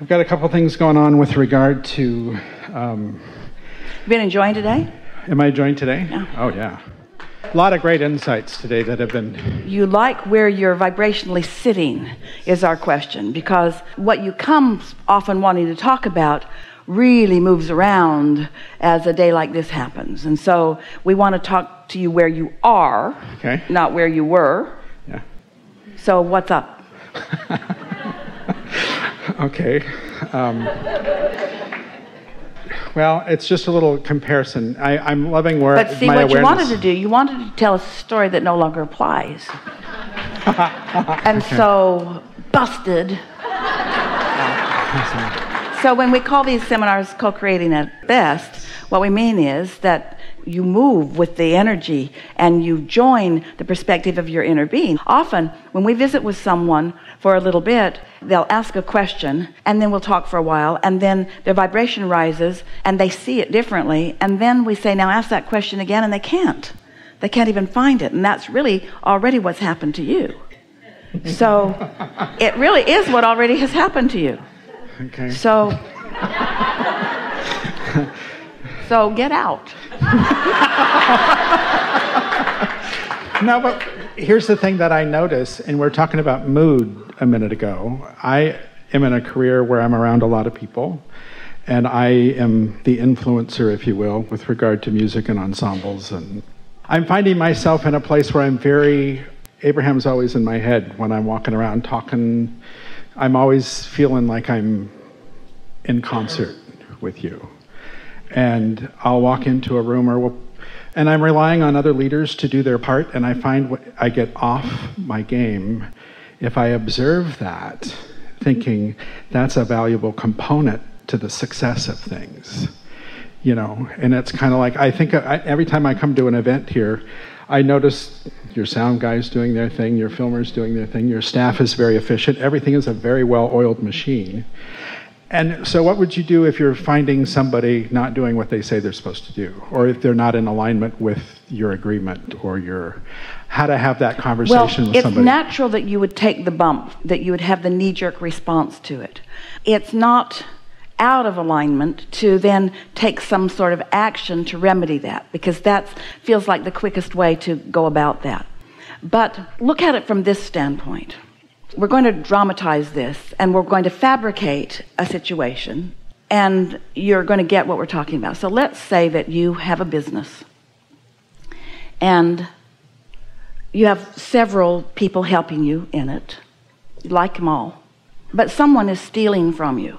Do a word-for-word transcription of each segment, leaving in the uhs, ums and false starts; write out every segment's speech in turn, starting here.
I've got a couple things going on with regard to... Um, Been enjoying today? Am I enjoying today? No. Oh, yeah. A lot of great insights today that have been... You like where you're vibrationally sitting is our question, because what you come often wanting to talk about really moves around as a day like this happens. And so we want to talk to you where you are, okay, not where you were. Yeah. So what's up? Okay. Um, well, it's just a little comparison. I, I'm loving where my awareness... But see, what you wanted to do, you wanted to tell a story that no longer applies. And okay. So, busted. So when we call these seminars co-creating at best, what we mean is that you move with the energy and you join the perspective of your inner being. Often when we visit with someone for a little bit, they'll ask a question and then we'll talk for a while, and then their vibration rises and they see it differently, and then we say, now ask that question again, and they can't. They can't even find it, and that's really already what's happened to you. So it really is what already has happened to you. Okay. So so get out. No, but here's the thing that I notice, and we're talking about mood a minute ago. I am in a career where I'm around a lot of people, and I am the influencer, if you will, with regard to music and ensembles. And I'm finding myself in a place where I'm very... Abraham's always in my head when I'm walking around talking. I'm always feeling like I'm in concert with you. And I'll walk into a room, or we'll, and I'm relying on other leaders to do their part, and I find I get off my game if I observe that, thinking that's a valuable component to the success of things, you know. And it's kind of like, I think I, every time I come to an event here, I notice your sound guys doing their thing, your filmers doing their thing, your staff is very efficient, everything is a very well-oiled machine. And so what would you do if you're finding somebody not doing what they say they're supposed to do, or if they're not in alignment with your agreement or your... how to have that conversation well, with somebody? Well, it's natural that you would take the bump, that you would have the knee-jerk response to it. It's not out of alignment to then take some sort of action to remedy that, because that feels like the quickest way to go about that. But look at it from this standpoint. We're going to dramatize this, and we're going to fabricate a situation, and you're going to get what we're talking about. So let's say that you have a business, and you have several people helping you in it. You like them all, but someone is stealing from you.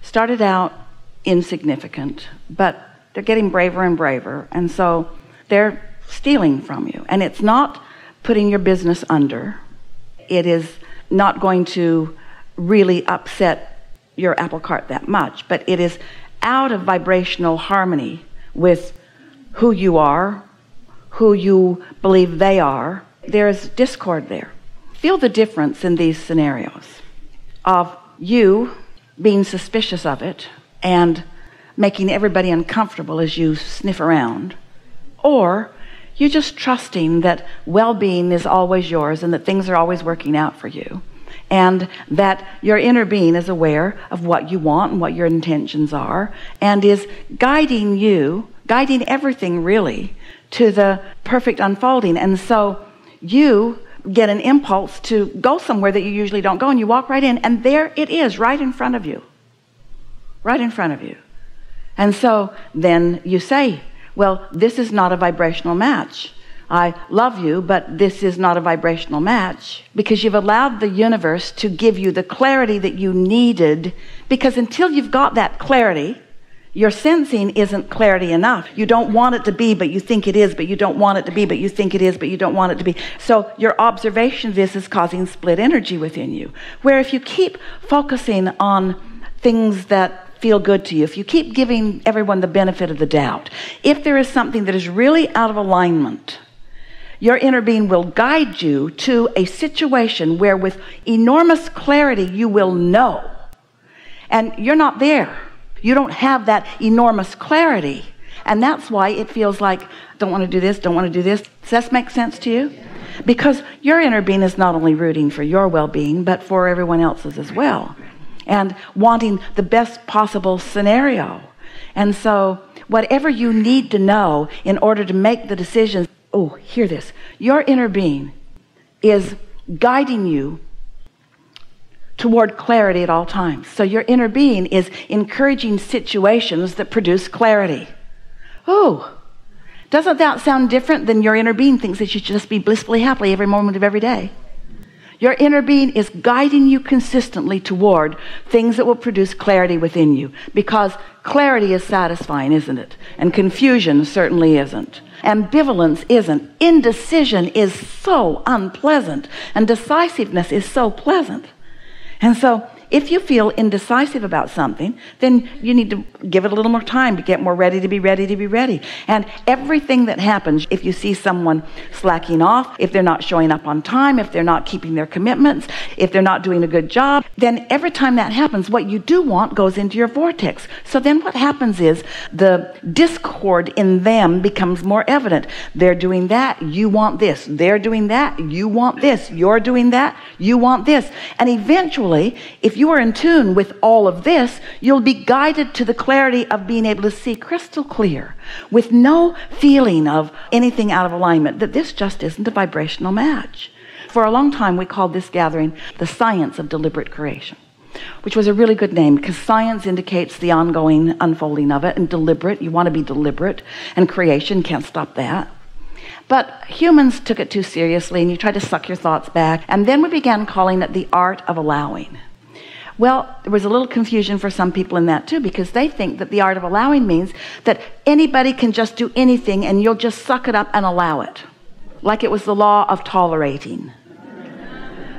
Started out insignificant, but they're getting braver and braver, and so they're stealing from you, and it's not putting your business under. It is not going to really upset your apple cart that much, but it is out of vibrational harmony with who you are, who you believe they are. There is discord there. Feel the difference in these scenarios of you being suspicious of it and making everybody uncomfortable as you sniff around, or you're just trusting that well-being is always yours and that things are always working out for you, and that your inner being is aware of what you want and what your intentions are, and is guiding you, guiding everything really, to the perfect unfolding. And so you get an impulse to go somewhere that you usually don't go, and you walk right in, and there it is, right in front of you. Right in front of you. And so then you say, well, this is not a vibrational match. I love you, but this is not a vibrational match, because you've allowed the universe to give you the clarity that you needed, because until you've got that clarity, your sensing isn't clarity enough. You don't want it to be, but you think it is, but you don't want it to be, but you think it is, but you don't want it to be. So your observation of this is causing split energy within you, where if you keep focusing on things that feel good to you, if you keep giving everyone the benefit of the doubt, if there is something that is really out of alignment, your inner being will guide you to a situation where with enormous clarity you will know. And you're not there. You don't have that enormous clarity. And that's why it feels like, don't want to do this, don't want to do this. Does this make sense to you? Because your inner being is not only rooting for your well-being, but for everyone else's as well. and wanting the best possible scenario. And so whatever you need to know in order to make the decisions, oh, hear this, your inner being is guiding you toward clarity at all times. So your inner being is encouraging situations that produce clarity. Oh, doesn't that sound different than your inner being thinks that you should just be blissfully happy every moment of every day? Your inner being is guiding you consistently toward things that will produce clarity within you, because clarity is satisfying, isn't it? And confusion certainly isn't. Ambivalence isn't. Indecision is so unpleasant, and decisiveness is so pleasant. And so if you feel indecisive about something, then you need to give it a little more time to get more ready to be ready to be ready. And everything that happens, if you see someone slacking off, if they're not showing up on time, if they're not keeping their commitments, if they're not doing a good job, then every time that happens, what you do want goes into your vortex. So then what happens is the discord in them becomes more evident. They're doing that, you want this. They're doing that, you want this. You're doing that, you want this. And eventually, if you are in tune with all of this, you'll be guided to the clarity of being able to see crystal clear, with no feeling of anything out of alignment, that this just isn't a vibrational match. For a long time, we called this gathering the science of deliberate creation, which was a really good name, because science indicates the ongoing unfolding of it, and deliberate, you want to be deliberate, and creation, can't stop that. But humans took it too seriously, and you tried to suck your thoughts back, and then we began calling it the art of allowing. Well, there was a little confusion for some people in that too, because they think that the art of allowing means that anybody can just do anything and you'll just suck it up and allow it, like it was the law of tolerating.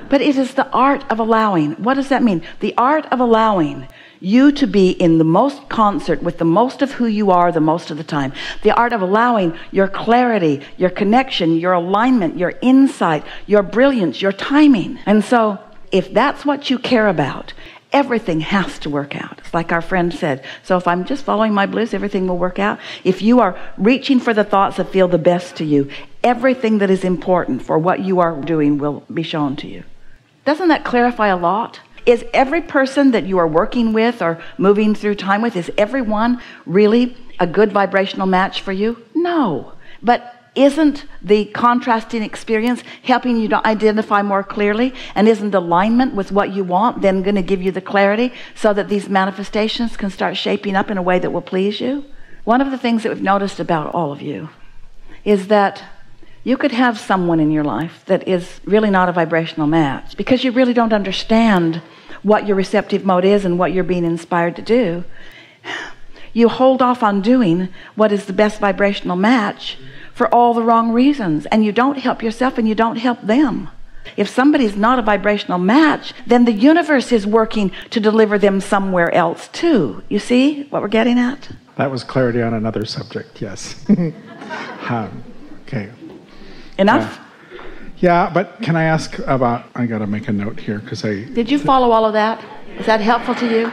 But it is the art of allowing. What does that mean? The art of allowing you to be in the most concert with the most of who you are the most of the time. The art of allowing your clarity, your connection, your alignment, your insight, your brilliance, your timing. And so if that's what you care about, everything has to work out. It's like our friend said, so if I'm just following my bliss, everything will work out. If you are reaching for the thoughts that feel the best to you, everything that is important for what you are doing will be shown to you. Doesn't that clarify a lot? Is every person that you are working with or moving through time with, is everyone really a good vibrational match for you? No. But isn't the contrasting experience helping you to identify more clearly? And isn't alignment with what you want then going to give you the clarity so that these manifestations can start shaping up in a way that will please you? One of the things that we've noticed about all of you is that you could have someone in your life that is really not a vibrational match, because you really don't understand what your receptive mode is and what you're being inspired to do. You hold off on doing what is the best vibrational match for all the wrong reasons, and you don't help yourself and you don't help them. If somebody's not a vibrational match, then the universe is working to deliver them somewhere else too. You see what we're getting at? That was clarity on another subject, yes. um, okay. Enough? Uh, yeah, but can I ask about, I gotta make a note here because I... Did you follow all of that? Is that helpful to you?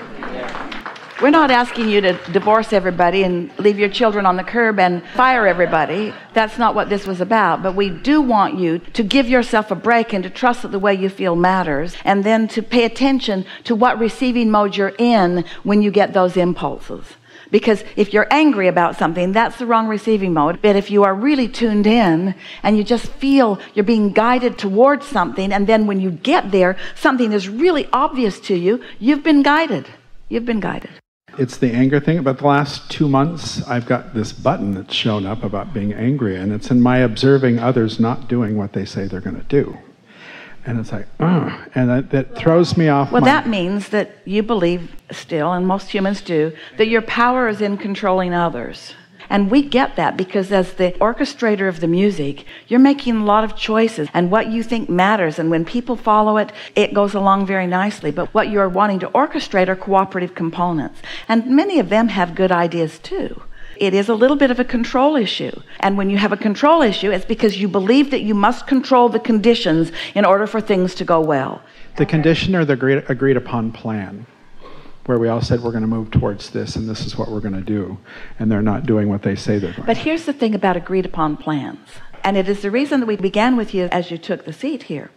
We're not asking you to divorce everybody and leave your children on the curb and fire everybody. That's not what this was about. But we do want you to give yourself a break and to trust that the way you feel matters, and then to pay attention to what receiving mode you're in when you get those impulses. Because if you're angry about something, that's the wrong receiving mode. But if you are really tuned in and you just feel you're being guided towards something, and then when you get there, something is really obvious to you, you've been guided. You've been guided. It's the anger thing, but the last two months I've got this button that's shown up about being angry, and it's in my observing others not doing what they say they're going to do. And it's like, oh, and that, that throws me off. Well, my... that means that you believe still, and most humans do, that your power is in controlling others. And we get that, because as the orchestrator of the music, you're making a lot of choices, and what you think matters, and when people follow it, it goes along very nicely. But what you're wanting to orchestrate are cooperative components, and many of them have good ideas too. It is a little bit of a control issue, and when you have a control issue, it's because you believe that you must control the conditions in order for things to go well. The condition or the agreed, agreed upon plan, where we all said we're going to move towards this and this is what we're going to do, and they're not doing what they say they're going to do. But here's the thing about agreed upon plans, and it is the reason that we began with you as you took the seat here.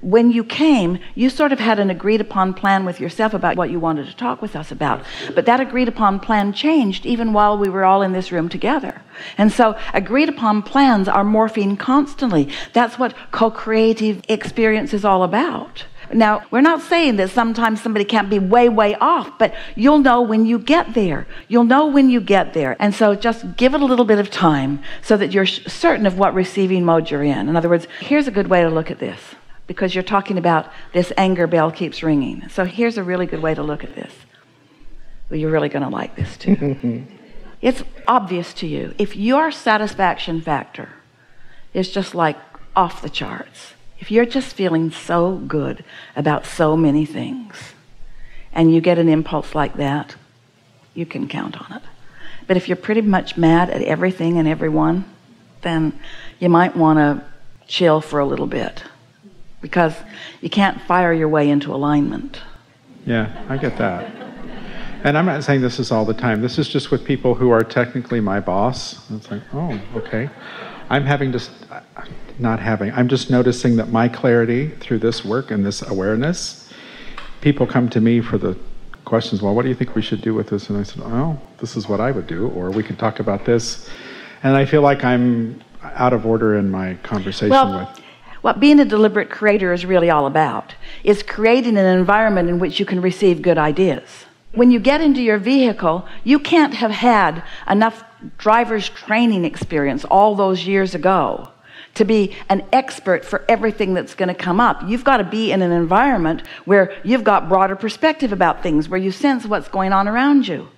when you came, you sort of had an agreed upon plan with yourself about what you wanted to talk with us about. But that agreed upon plan changed even while we were all in this room together. And so agreed upon plans are morphing constantly. That's what co-creative experience is all about. Now, we're not saying that sometimes somebody can't be way, way off, but you'll know when you get there. You'll know when you get there. And so just give it a little bit of time so that you're certain of what receiving mode you're in. In other words, here's a good way to look at this, because you're talking about this anger bell keeps ringing. So here's a really good way to look at this. Well, you're really going to like this too. It's obvious to you. If your satisfaction factor is just like off the charts, if you're just feeling so good about so many things and you get an impulse like that, you can count on it. But if you're pretty much mad at everything and everyone, then you might want to chill for a little bit, because you can't fire your way into alignment. Yeah, I get that. And I'm not saying this is all the time. This is just with people who are technically my boss. It's like, oh, okay. I'm having to... Not having. I'm just noticing that my clarity through this work and this awareness, people come to me for the questions, well, what do you think we should do with this? And I said, oh, this is what I would do, or we can talk about this. And I feel like I'm out of order in my conversation well, with... What being a deliberate creator is really all about is creating an environment in which you can receive good ideas. When you get into your vehicle, you can't have had enough driver's training experience all those years ago to be an expert for everything that's going to come up. You've got to be in an environment where you've got broader perspective about things, where you sense what's going on around you.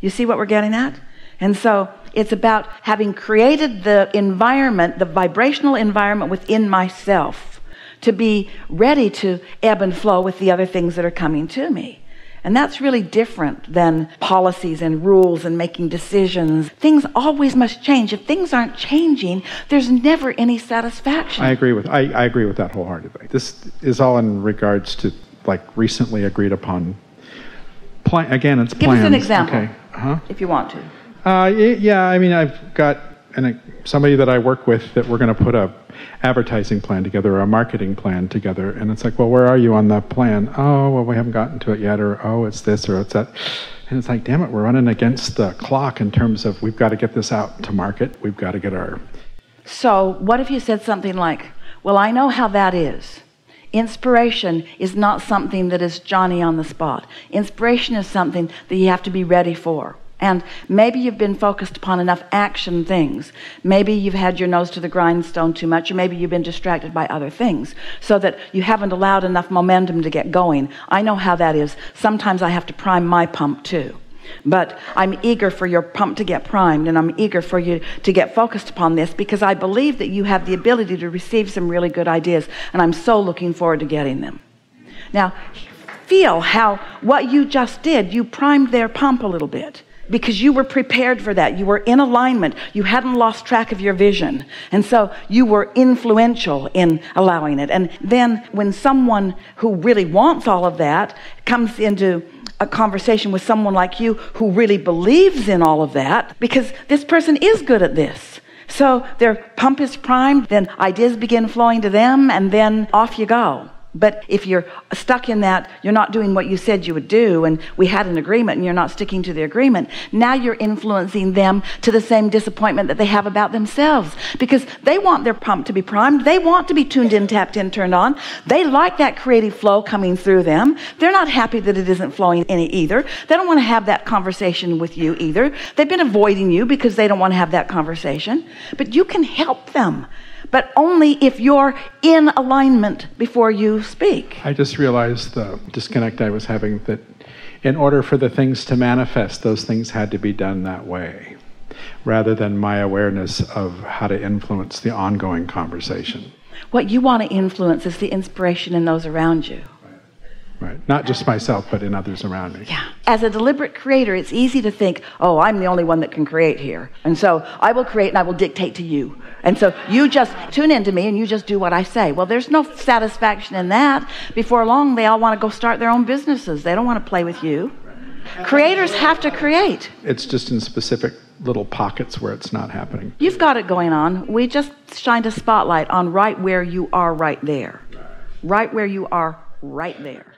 You see what we're getting at? And so it's about having created the environment, the vibrational environment within myself, to be ready to ebb and flow with the other things that are coming to me. And that's really different than policies and rules and making decisions. Things always must change. If things aren't changing, there's never any satisfaction. I agree with, I, I agree with that wholeheartedly. This is all in regards to like recently agreed upon. Plan, again, it's plans. Give us an example, okay. uh-huh. if you want to. Uh, yeah, I mean, I've got an, somebody that I work with that we're going to put a advertising plan together or a marketing plan together, and it's like, well, where are you on that plan? Oh, well, we haven't gotten to it yet, or oh, it's this or it's that. And it's like, damn it, we're running against the clock in terms of we've got to get this out to market. We've got to get our... So what if you said something like, well, I know how that is. Inspiration is not something that is Johnny on the spot. Inspiration is something that you have to be ready for. And maybe you've been focused upon enough action things. Maybe you've had your nose to the grindstone too much, or maybe you've been distracted by other things so that you haven't allowed enough momentum to get going. I know how that is. Sometimes I have to prime my pump too. But I'm eager for your pump to get primed, and I'm eager for you to get focused upon this, because I believe that you have the ability to receive some really good ideas, and I'm so looking forward to getting them. Now, feel how what you just did, you primed their pump a little bit, because you were prepared for that. You were in alignment. You hadn't lost track of your vision. And so you were influential in allowing it. And then when someone who really wants all of that comes into a conversation with someone like you who really believes in all of that, because this person is good at this, so their pump is primed, then ideas begin flowing to them, and then off you go. But if you're stuck in that, you're not doing what you said you would do, and we had an agreement and you're not sticking to the agreement, now you're influencing them to the same disappointment that they have about themselves, because they want their pump to be primed. They want to be tuned in, tapped in, turned on. They like that creative flow coming through them. They're not happy that it isn't flowing any either. They don't want to have that conversation with you either. They've been avoiding you because they don't want to have that conversation. But you can help them, but only if you're in alignment before you speak. I just realized the disconnect I was having, that in order for the things to manifest, those things had to be done that way, rather than my awareness of how to influence the ongoing conversation. What you want to influence is the inspiration in those around you. Right. Not just myself, but in others around me. Yeah. As a deliberate creator, it's easy to think, oh, I'm the only one that can create here. And so I will create and I will dictate to you. And so you just tune into me and you just do what I say. Well, there's no satisfaction in that. Before long, they all want to go start their own businesses. They don't want to play with you. Creators have to create. It's just in specific little pockets where it's not happening. You've got it going on. We just shined a spotlight on right where you are right there. right where you are, right there.